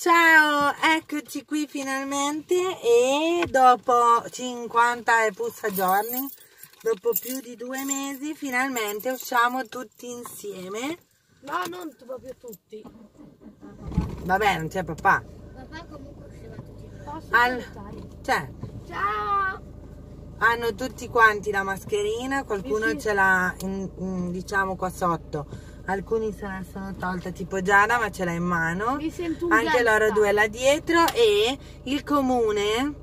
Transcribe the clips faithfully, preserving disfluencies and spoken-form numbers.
Ciao, eccoci qui finalmente, e dopo cinquanta e puzza giorni, dopo più di due mesi, finalmente usciamo tutti insieme. No, non proprio tutti. Vabbè, non c'è papà. Papà comunque usciva tutti i giorni. Al... C'è. Ciao! Hanno tutti quanti la mascherina, qualcuno sì, sì. ce l'ha diciamo qua sotto. Alcuni se la sono tolta, tipo Giada, ma ce l'ha in mano. Mi sento un Anche gesta. loro due là dietro. E il comune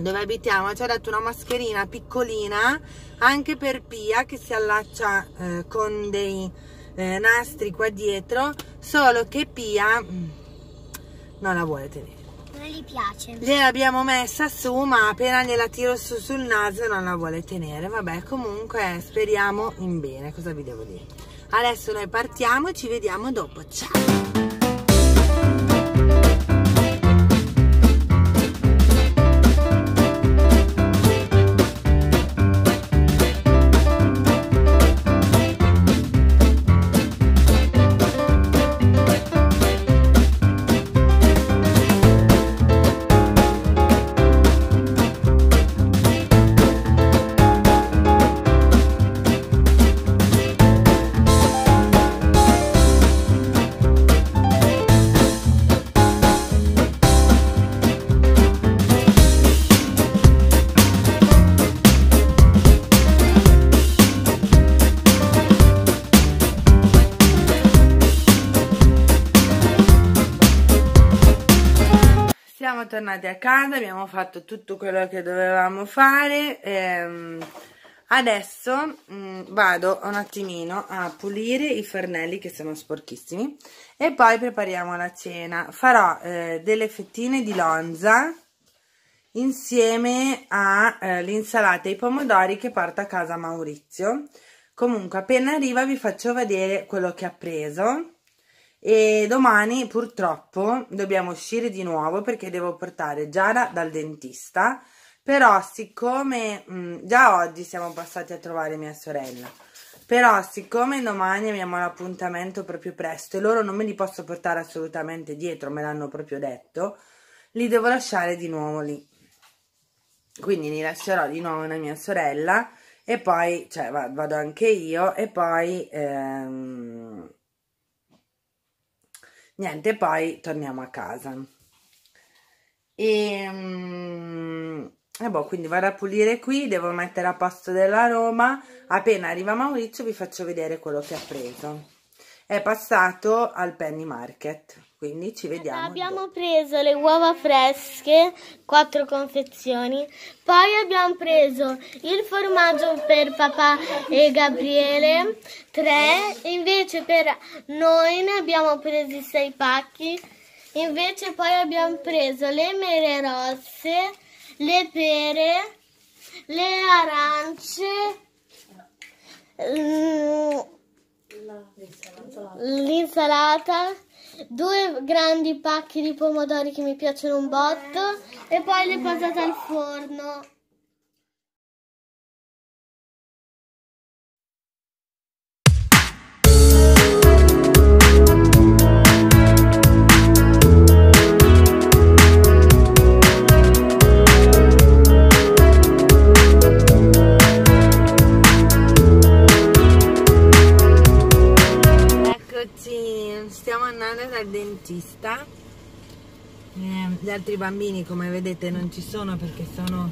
dove abitiamo ci ha dato una mascherina piccolina anche per Pia, che si allaccia eh, con dei eh, nastri qua dietro. Solo che Pia non la vuole tenere. Non gli piace. Gliel'abbiamo messa su, ma appena gliela tiro su sul naso non la vuole tenere. Vabbè, comunque speriamo in bene. Cosa vi devo dire? Adesso noi partiamo, ci vediamo dopo. Ciao! Siamo tornati a casa, abbiamo fatto tutto quello che dovevamo fare. Ehm, adesso mh, vado un attimino a pulire i fornelli che sono sporchissimi e poi prepariamo la cena. Farò eh, delle fettine di lonza insieme all'insalata eh, e i pomodori che porta a casa Maurizio. Comunque appena arriva vi faccio vedere quello che ha preso. E domani purtroppo dobbiamo uscire di nuovo perché devo portare Giada dal dentista, però siccome mh, già oggi siamo passati a trovare mia sorella, però siccome domani abbiamo l'appuntamento proprio presto e loro non me li posso portare assolutamente dietro, me l'hanno proprio detto, li devo lasciare di nuovo lì, quindi li lascerò di nuovo a mia sorella e poi cioè vado anche io e poi ehm, niente, poi torniamo a casa. E, um, e boh, quindi vado a pulire qui, devo mettere a posto della roba. Appena arriva Maurizio vi faccio vedere quello che ha preso. È passato al Penny Market, quindi ci vediamo. Abbiamo dopo. preso le uova fresche, quattro confezioni. Poi abbiamo preso il formaggio per papà e Gabriele, tre. Invece per noi ne abbiamo presi sei pacchi. Invece poi abbiamo preso le mele rosse, le pere, le arance, l'insalata, due grandi pacchi di pomodori che mi piacciono un botto e poi le posate al forno. Stiamo andando dal dentista, eh, gli altri bambini come vedete non ci sono perché sono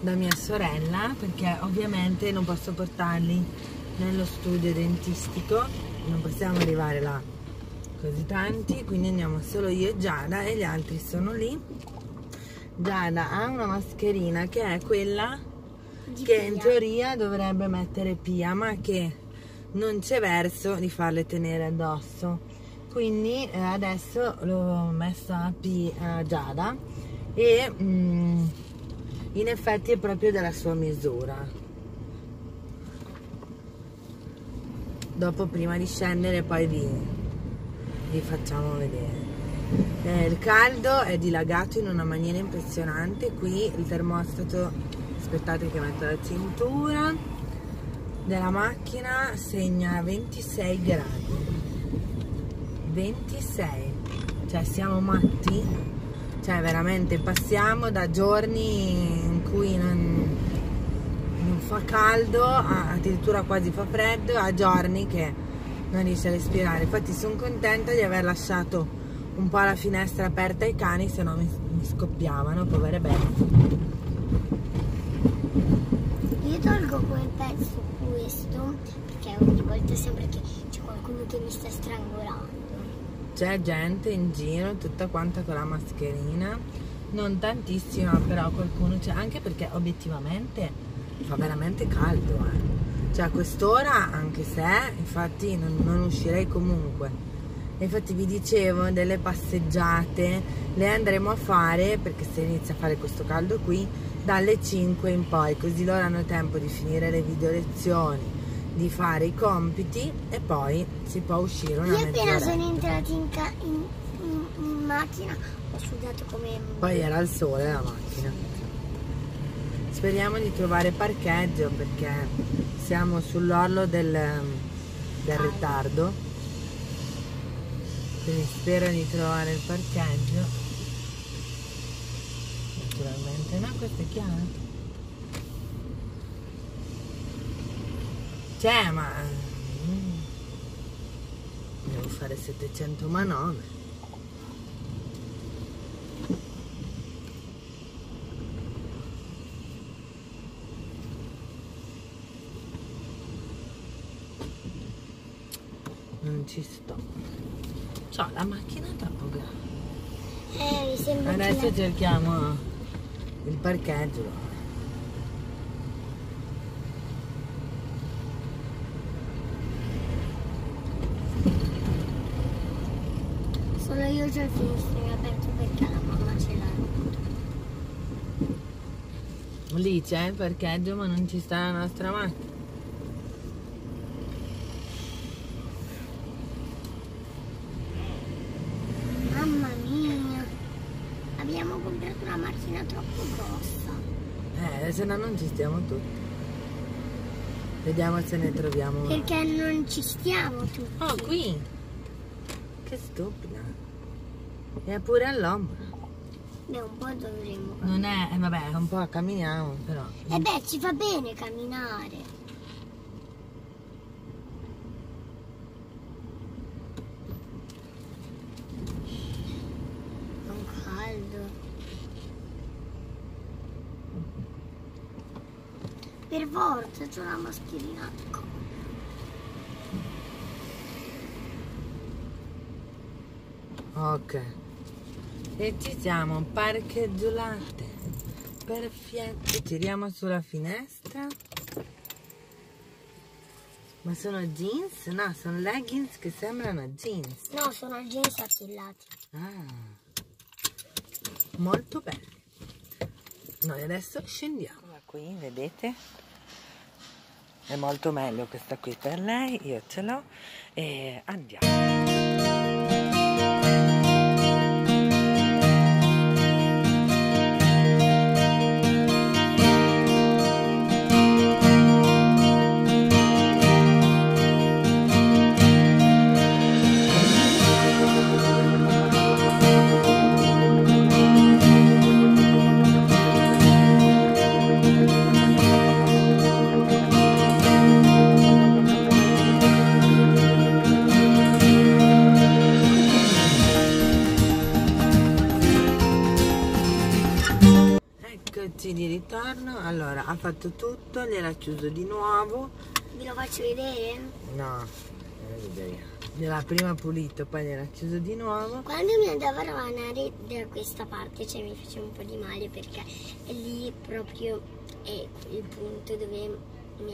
da mia sorella, perché ovviamente non posso portarli nello studio dentistico, non possiamo arrivare là così tanti, quindi andiamo solo io e Giada e gli altri sono lì. Giada ha una mascherina che è quella che in teoria dovrebbe mettere Pia, ma che non c'è verso di farle tenere addosso, quindi eh, adesso l'ho messa a, P, a Giada e mm, in effetti è proprio della sua misura. Dopo prima di scendere poi vi, vi facciamo vedere. Eh, il caldo è dilagato in una maniera impressionante qui, il termostato, aspettate che metto la cintura della macchina, segna ventisei gradi, ventisei, Cioè siamo matti? Cioè veramente passiamo da giorni in cui non, non fa caldo, a, addirittura quasi fa freddo, a giorni che non riesce a respirare. Infatti sono contenta di aver lasciato un po' la finestra aperta ai cani, se no mi, mi scoppiavano, povere bestie. Io tolgo quel pezzo, questo, perché ogni volta sembra che c'è qualcuno che mi sta strangolando. C'è gente in giro, tutta quanta con la mascherina, non tantissima, però qualcuno c'è, anche perché obiettivamente fa veramente caldo, eh. Cioè a quest'ora, anche se, infatti non, non uscirei comunque. Infatti vi dicevo delle passeggiate, le andremo a fare, perché se inizia a fare questo caldo qui, dalle cinque in poi, così loro hanno tempo di finire le video lezioni, di fare i compiti e poi si può uscire una mezz'oretta. Io appena sono entrati in, in, in, in macchina ho sudato come... Poi era al sole la macchina. Speriamo di trovare parcheggio perché siamo sull'orlo del, del ritardo. Quindi spero di trovare il parcheggio. Naturalmente, no, questo è chiaro. Cioè, ma devo fare settecento manovre. Non ci sto. C'ho la macchina troppo grande. Eh, mi sembra. Adesso che... cerchiamo il parcheggio. Io già il finestrino aperto perché la mamma ce l'ha rotto. Lì c'è il parcheggio ma non ci sta la nostra macchina. Mamma mia, abbiamo comprato una macchina troppo grossa. Eh, se no non ci stiamo tutti. Vediamo se ne troviamo. Perché non ci stiamo tutti. Oh, qui. Che stupida. E pure all'ombra. Beh, un po' dovremmo camminare. Non è, eh, vabbè, un po' camminiamo però. E eh beh, ci fa bene camminare. È un caldo. Per forza c'ho la mascherina. Ok. E ci siamo parcheggiolate, perfetto, tiriamo sulla finestra. Ma sono jeans? No, sono leggings che sembrano jeans. No, sono jeans attillati. Ah, molto belli. Noi adesso scendiamo. Eccola qui, vedete? È molto meglio questa qui per lei, io ce l'ho. E andiamo. Di ritorno, allora ha fatto tutto, gliel'ha chiuso di nuovo. Ve lo faccio vedere? No, gliel'ha prima pulito, poi gliel'ha chiuso di nuovo. Quando mi andavo a ravanare da questa parte, cioè mi faceva un po' di male perché lì proprio è il punto dove mi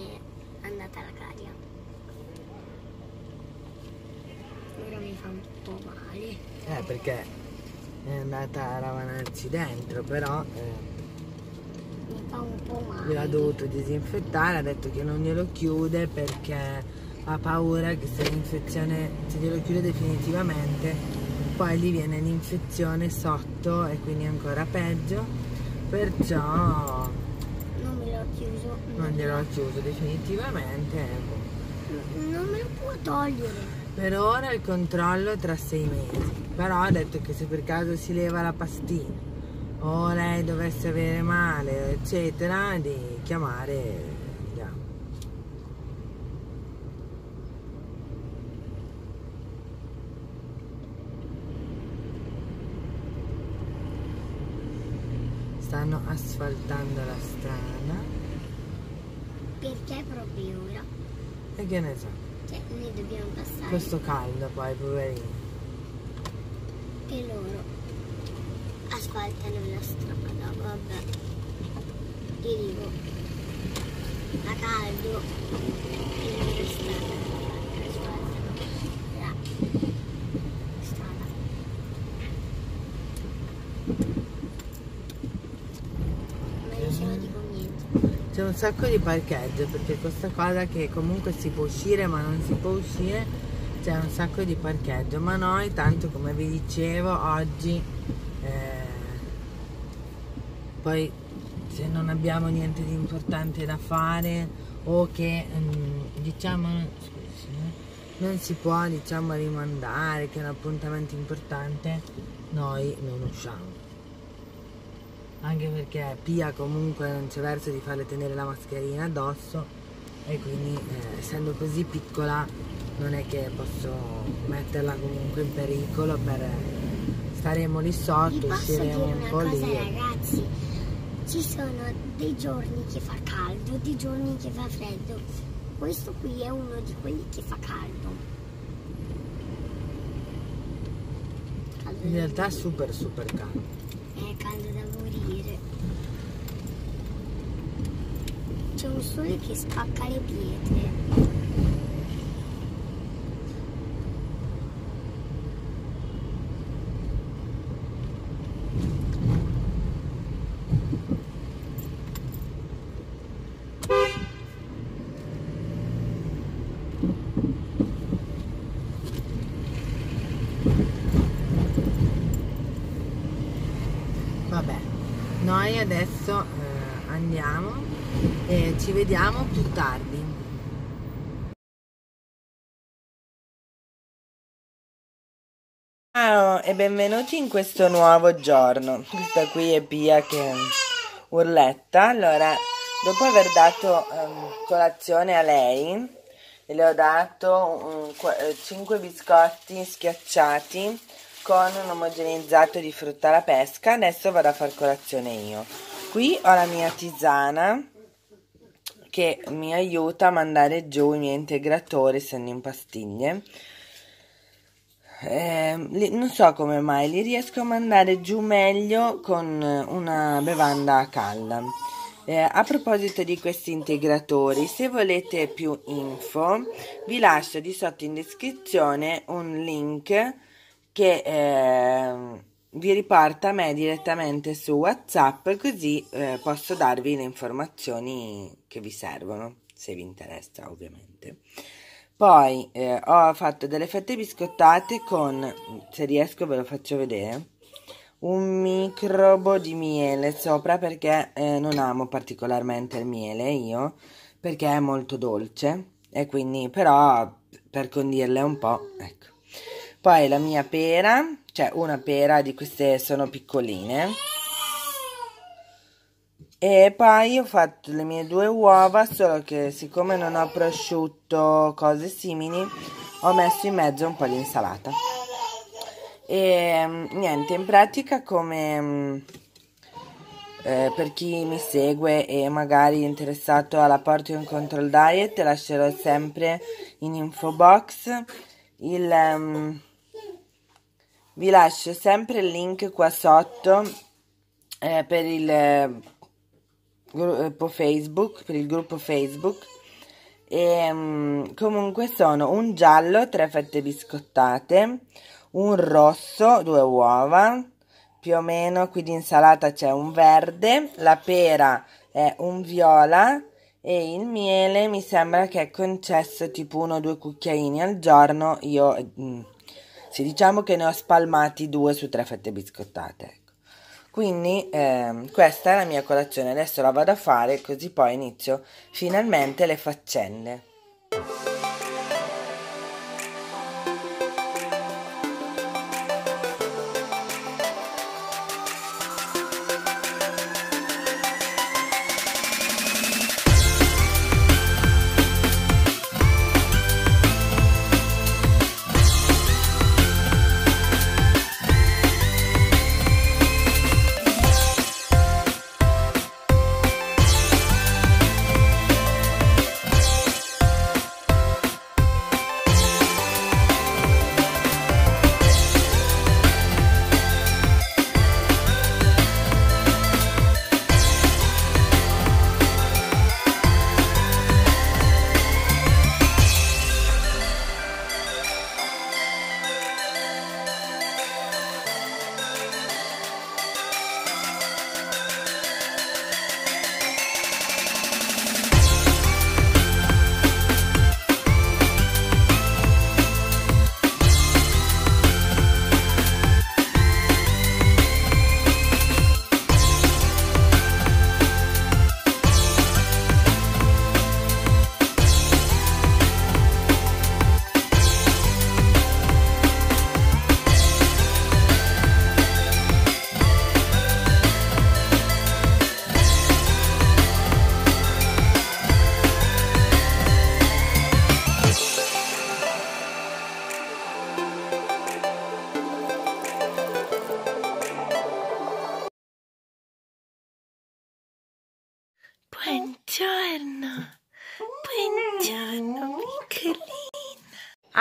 è andata la caria. Ora mi fa un po' male. Eh, perché è andata a ravanarci dentro, però... Eh. Mi fa un po' male. L'ha dovuto disinfettare, ha detto che non glielo chiude perché ha paura che se l'infezione, se glielo chiude definitivamente, poi gli viene l'infezione sotto e quindi ancora peggio, perciò non glielo ho chiuso, non glielo ho chiuso definitivamente. Non me lo può togliere. Per ora il controllo tra sei mesi. Però ha detto che se per caso si leva la pastina o lei dovesse avere male, eccetera, di chiamare. Vediamo. Stanno asfaltando la strada. Perché proprio ora? E che ne so? Cioè, noi dobbiamo passare. Questo caldo poi, poverino. E loro asfaltano la strada, vabbè. Io dico, a caldo, e loro strada, asfaltano la strada. Ma io ce lo dico niente. C'è un sacco di parcheggio, perché questa cosa che comunque si può uscire ma non si può uscire, c'è un sacco di parcheggio, ma noi tanto, come vi dicevo, oggi eh, poi se non abbiamo niente di importante da fare o che mh, diciamo scusi, eh, non si può, diciamo, rimandare, che è un appuntamento importante, noi non usciamo. Anche perché Pia comunque non c'è verso di farle tenere la mascherina addosso, e quindi eh, essendo così piccola non è che posso metterla comunque in pericolo, per staremo lì sotto, usciremo un po' lì. Posso dire una cosa, ragazzi, ci sono dei giorni che fa caldo, dei giorni che fa freddo. Questo qui è uno di quelli che fa caldo. Caldo in realtà è super super caldo. È caldo da morire. C'è un sole che spacca le pietre. Noi adesso eh, andiamo e ci vediamo più tardi. Ciao e benvenuti in questo nuovo giorno. Questa qui è Pia che urletta. Allora, dopo aver dato eh, colazione a lei, le ho dato eh, cinque biscotti schiacciati con un omogenizzato di frutta alla pesca. Adesso vado a far colazione io. Qui ho la mia tisana che mi aiuta a mandare giù i miei integratori, essendo in pastiglie. Eh, li, non so come mai, li riesco a mandare giù meglio con una bevanda calda. Eh, a proposito di questi integratori, se volete più info, vi lascio di sotto in descrizione un link che eh, vi riporta a me direttamente su WhatsApp, così eh, posso darvi le informazioni che vi servono, se vi interessa ovviamente. Poi eh, ho fatto delle fette biscottate con, se riesco ve lo faccio vedere, un microbo di miele sopra, perché eh, non amo particolarmente il miele io, perché è molto dolce, e quindi però per condirle un po', ecco. Poi la mia pera, cioè una pera di queste, sono piccoline. E poi ho fatto le mie due uova, solo che siccome non ho prosciutto, cose simili, ho messo in mezzo un po' di insalata. E niente, in pratica, come eh, per chi mi segue e magari è interessato alla Portion Control Diet, lascerò sempre in info box il... Um, vi lascio sempre il link qua sotto eh, per il eh, gruppo Facebook, per il gruppo Facebook. E um, comunque sono un giallo, tre fette biscottate, un rosso, due uova, più o meno. Qui di insalata c'è un verde, la pera è un viola e il miele mi sembra che è concesso tipo uno o due cucchiaini al giorno. Io mm, sì, diciamo che ne ho spalmati due su tre fette biscottate, ecco. Quindi eh, questa è la mia colazione, adesso la vado a fare, così poi inizio finalmente le faccende.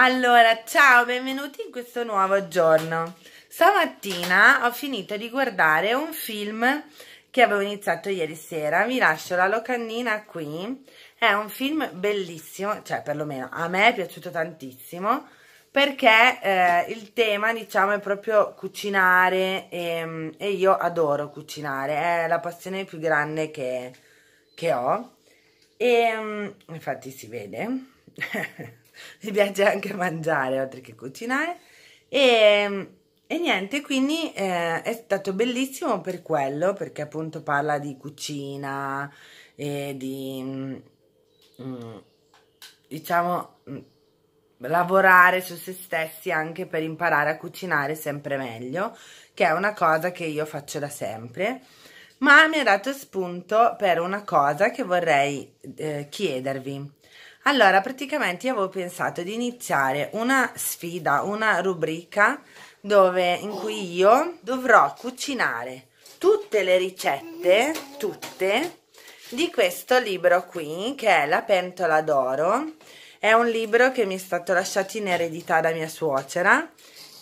Allora, ciao, benvenuti in questo nuovo giorno. Stamattina ho finito di guardare un film che avevo iniziato ieri sera, vi lascio la locandina qui. È un film bellissimo, cioè perlomeno a me è piaciuto tantissimo, perché eh, il tema, diciamo, è proprio cucinare e, e io adoro cucinare, è la passione più grande che, che ho e infatti si vede mi piace anche mangiare oltre che cucinare e, e niente, quindi eh, è stato bellissimo per quello, perché appunto parla di cucina e di, diciamo, lavorare su se stessi anche per imparare a cucinare sempre meglio, che è una cosa che io faccio da sempre, ma mi ha dato spunto per una cosa che vorrei eh, chiedervi. Allora, praticamente io avevo pensato di iniziare una sfida, una rubrica dove in cui io dovrò cucinare tutte le ricette, tutte, di questo libro qui, che è La pentola d'oro. È un libro che mi è stato lasciato in eredità da mia suocera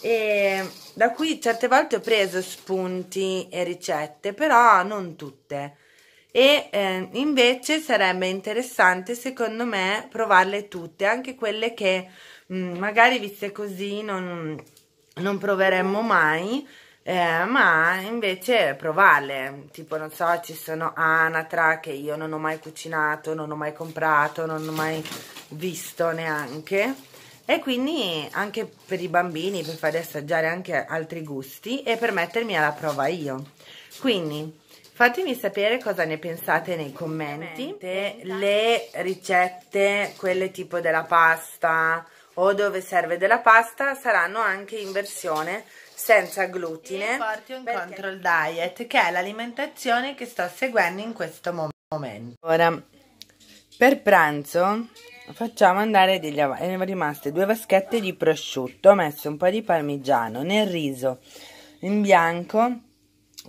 e da cui certe volte ho preso spunti e ricette, però non tutte. E eh, invece sarebbe interessante, secondo me, provarle tutte, anche quelle che mh, magari viste così non, non proveremmo mai, eh, ma invece provarle. Tipo, non so, ci sono anatra che io non ho mai cucinato, non ho mai comprato, non ho mai visto neanche, e quindi anche per i bambini, per farli assaggiare anche altri gusti e per mettermi alla prova io. Quindi fatemi sapere cosa ne pensate nei commenti, le ricette, quelle tipo della pasta o dove serve della pasta, saranno anche in versione senza glutine. Portion Control Diet, che è l'alimentazione che sto seguendo in questo momento. Ora, per pranzo facciamo andare degli avanzi, ne sono rimaste due vaschette di prosciutto, ho messo un po' di parmigiano nel riso in bianco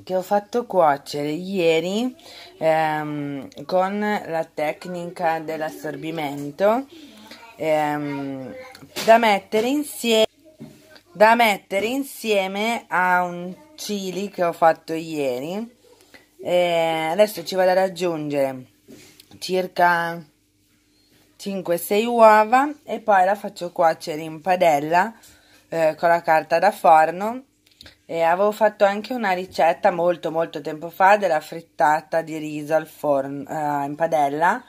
che ho fatto cuocere ieri ehm, con la tecnica dell'assorbimento, ehm, da mettere insieme da mettere insieme a un chili che ho fatto ieri. E adesso ci vado ad aggiungere circa cinque sei uova e poi la faccio cuocere in padella eh, con la carta da forno. E avevo fatto anche una ricetta molto molto tempo fa della frittata di riso al forno, eh, in padella,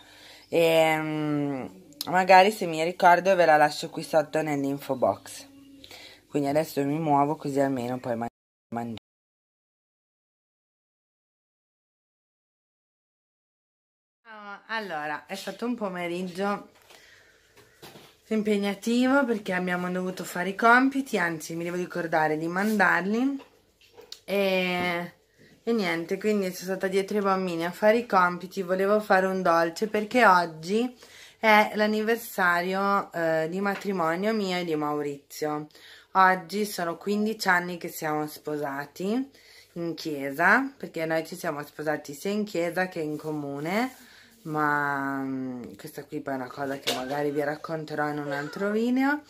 e um, magari, se mi ricordo, ve la lascio qui sotto nell'info box. Quindi adesso mi muovo, così almeno poi man mangio. Allora, è stato un pomeriggio impegnativo, perché abbiamo dovuto fare i compiti, anzi mi devo ricordare di mandarli e, e niente, quindi sono stata dietro i bambini a fare i compiti. Volevo fare un dolce perché oggi è l'anniversario eh, di matrimonio mio e di Maurizio. Oggi sono quindici anni che siamo sposati in chiesa, perché noi ci siamo sposati sia in chiesa che in comune, ma questa qui poi è una cosa che magari vi racconterò in un altro video.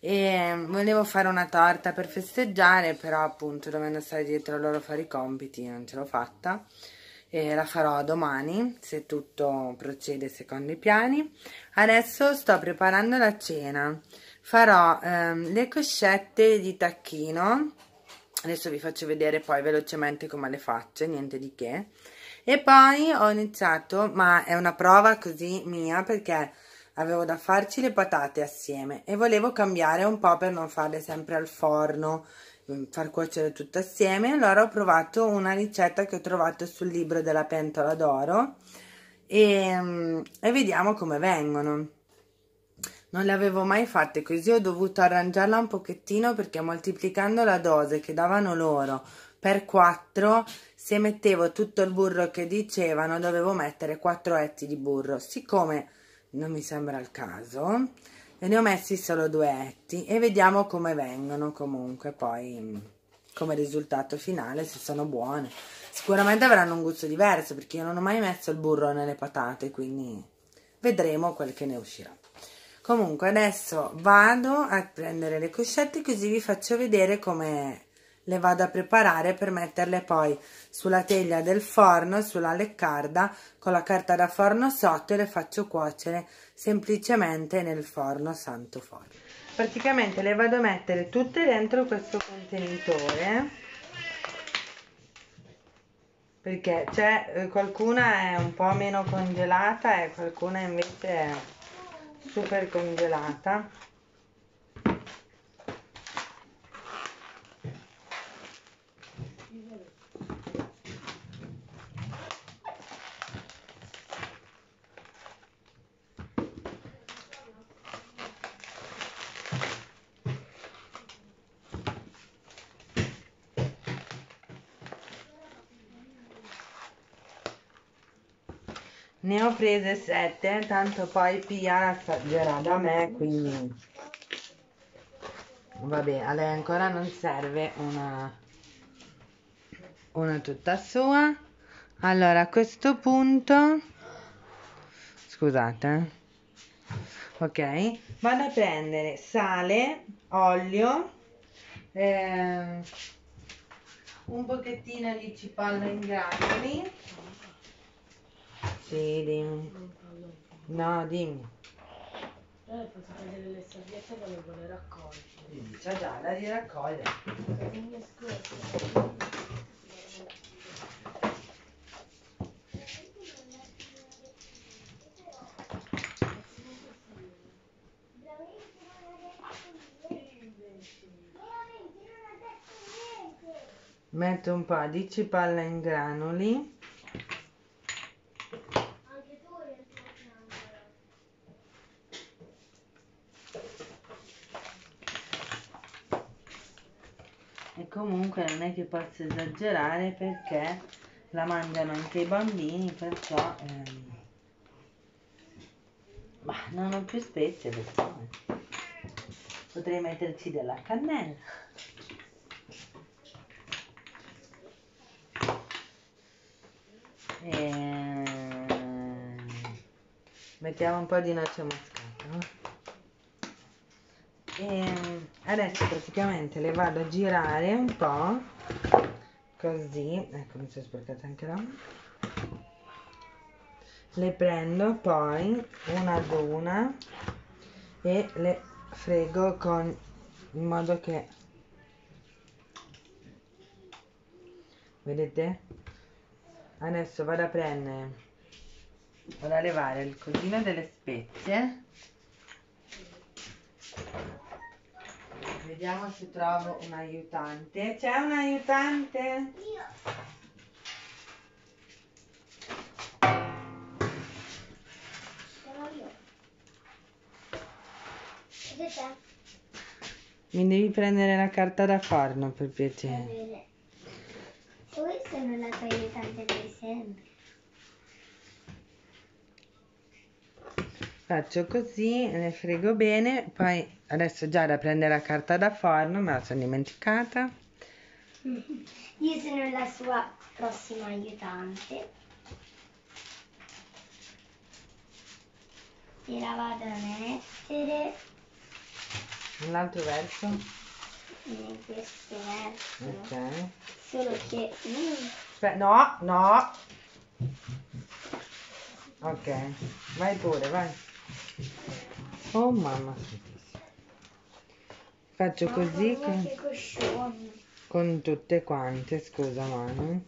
E volevo fare una torta per festeggiare, però appunto, dovendo stare dietro a loro a fare i compiti, non ce l'ho fatta e la farò domani, se tutto procede secondo i piani. Adesso sto preparando la cena, farò ehm, le coscette di tacchino, adesso vi faccio vedere poi velocemente come le faccio, niente di che. E poi ho iniziato, ma è una prova così mia, perché avevo da farci le patate assieme e volevo cambiare un po' per non farle sempre al forno, far cuocere tutto assieme. Allora ho provato una ricetta che ho trovato sul libro della pentola d'oro e, e vediamo come vengono. Non le avevo mai fatte così, ho dovuto arrangiarla un pochettino, perché moltiplicando la dose che davano loro per quattro, se mettevo tutto il burro che dicevano, dovevo mettere quattro etti di burro. Siccome non mi sembra il caso, ne ho messi solo due etti e vediamo come vengono comunque poi come risultato finale, se sono buone. Sicuramente avranno un gusto diverso, perché io non ho mai messo il burro nelle patate, quindi vedremo quel che ne uscirà. Comunque adesso vado a prendere le coscette, così vi faccio vedere come le vado a preparare per metterle poi sulla teglia del forno, sulla leccarda, con la carta da forno sotto, e le faccio cuocere semplicemente nel forno, santo forno. Praticamente le vado a mettere tutte dentro questo contenitore, perché c'è qualcuna è un po' meno congelata e qualcuna invece è super congelata. Ne ho prese sette, tanto poi Pia assaggerà da me, quindi vabbè, a lei ancora non serve una, una tutta sua. Allora, a questo punto, scusate, ok, vado a prendere sale, olio, eh, un pochettino di cipolla in granuli. Sì, dimmi. No, dimmi. Io le faccio prendere le salviette e le vuole raccogliere. C'è già la di raccogliere. Metto un po' di cipolla in granuli. Comunque non è che posso esagerare, perché la mangiano anche i bambini, perciò ehm... bah, non ho più spezie adesso. Potrei metterci della cannella. E... mettiamo un po' di noce moscata. E adesso praticamente le vado a girare un po' così, ecco, mi sono sporcata anche là. Le prendo poi una ad una e le frego con, in modo che, vedete? Adesso vado a prendere, vado a levare il cosino delle spezie. Vediamo se trovo un aiutante. C'è un aiutante? Io. Sono io. Ed è te. Mi devi prendere la carta da forno, per piacere. Poi sono la tua aiutante di sempre. Faccio così, le frego bene, poi adesso già da prendere la carta da forno, me la sono dimenticata. Io sono la sua prossima aiutante. E la vado a mettere un altro verso? In questo verso. Ok. Solo che... Mm. No, no. Ok, vai pure, vai. Oh mamma, faccio così con, con tutte quante, scusa mamma.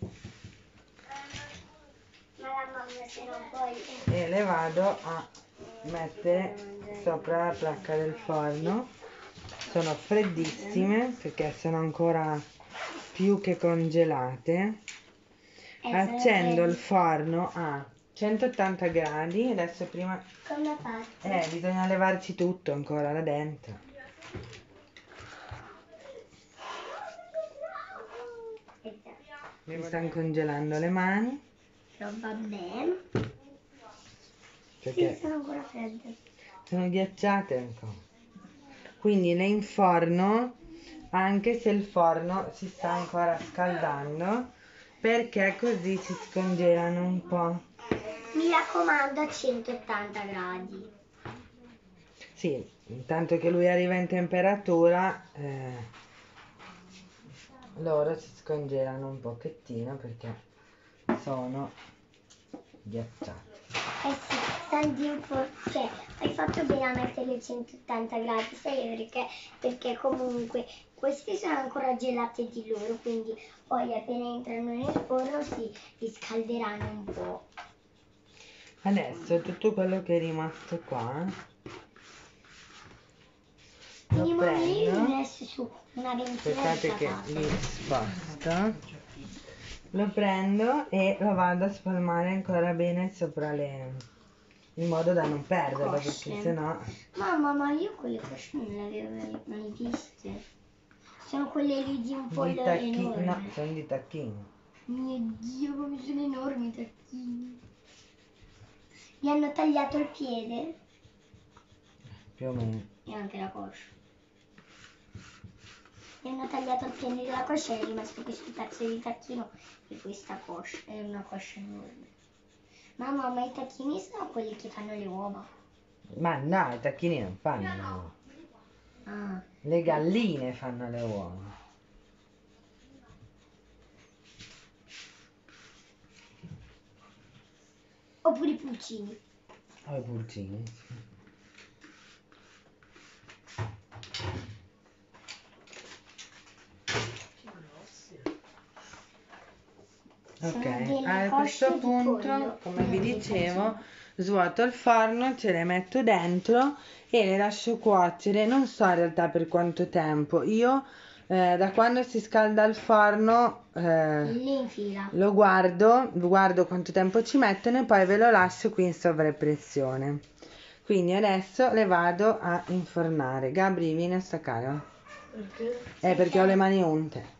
E le vado a mettere sopra la placca del forno. Sono freddissime perché sono ancora più che congelate. Accendo il forno a centottanta gradi. Adesso prima... Come faccio? Eh, bisogna levarci tutto ancora là dentro. Mi stanno congelando le mani. Però va bene. Perché? Sì, sono ancora fredde. Sono ghiacciate ancora. Quindi le inforno, anche se il forno si sta ancora scaldando, perché così si scongelano un po'. Mi raccomando a centottanta gradi. Sì, intanto che lui arriva in temperatura, eh, loro si scongelano un pochettino perché sono ghiacciati. Eh sì, senti un po', cioè, hai fatto bene a metterli a centottanta gradi, sai perché? Perché comunque questi sono ancora gelati di loro, quindi poi appena entrano nel forno si riscalderanno un po'. Adesso tutto quello che è rimasto qua... li prendo, su una aspettate che li spasta, lo prendo e lo vado a spalmare ancora bene sopra le, in modo da non perderlo, perché sennò... Mamma, ma io quelle cosce non le avevo mai viste, sono quelle lì di un po' di enormi. No, sono di tacchini. Mio Dio, come sono enormi i tacchini, gli hanno tagliato il piede più o meno e anche la coscia. Mi hanno tagliato il piede della coscia e è rimasto questo pezzo di tacchino e questa coscia, è una coscia enorme. Mamma, ma i tacchini sono quelli che fanno le uova? Ma no, i tacchini non fanno le uova. Ah. Le galline fanno le uova. Oppure i pulcini. Oh, i pulcini. Ok, a questo punto, come vi dicevo, svuoto il forno, ce le metto dentro e le lascio cuocere, non so in realtà per quanto tempo. Io eh, da quando si scalda il forno eh, lo guardo, guardo quanto tempo ci mettono e poi ve lo lascio qui in sovrapressione. Quindi adesso le vado a infornare. Gabri, vieni a staccare. Perché? Eh, perché ho le mani unte.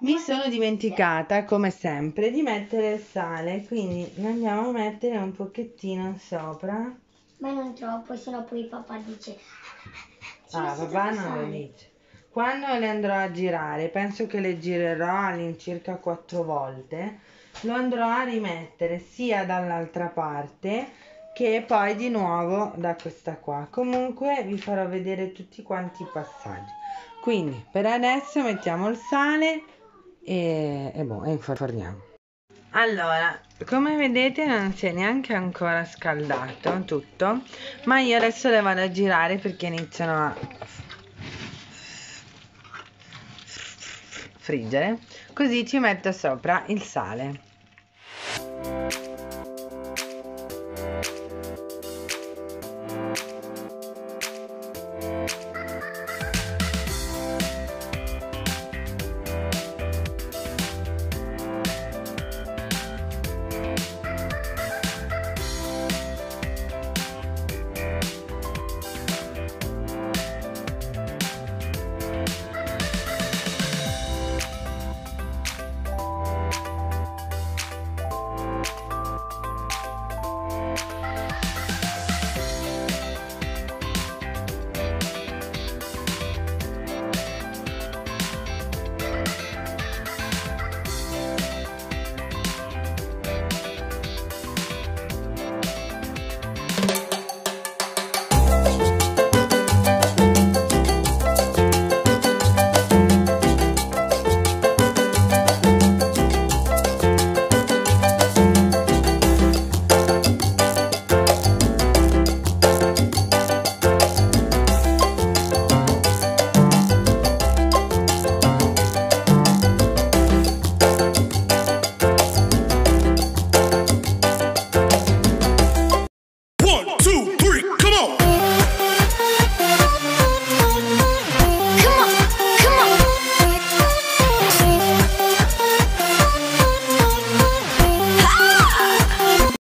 Mi sono dimenticata, come sempre, di mettere il sale, quindi ne andiamo a mettere un pochettino sopra. Ma non troppo, sennò poi papà dice... Ah, papà non lo dice. Quando le andrò a girare, penso che le girerò all'incirca quattro volte, lo andrò a rimettere sia dall'altra parte che poi di nuovo da questa qua. Comunque vi farò vedere tutti quanti i passaggi. Quindi, per adesso mettiamo il sale... E, e boh, inforniamo. Allora, come vedete non si è neanche ancora scaldato tutto, ma io adesso le vado a girare perché iniziano a friggere, così ci metto sopra il sale.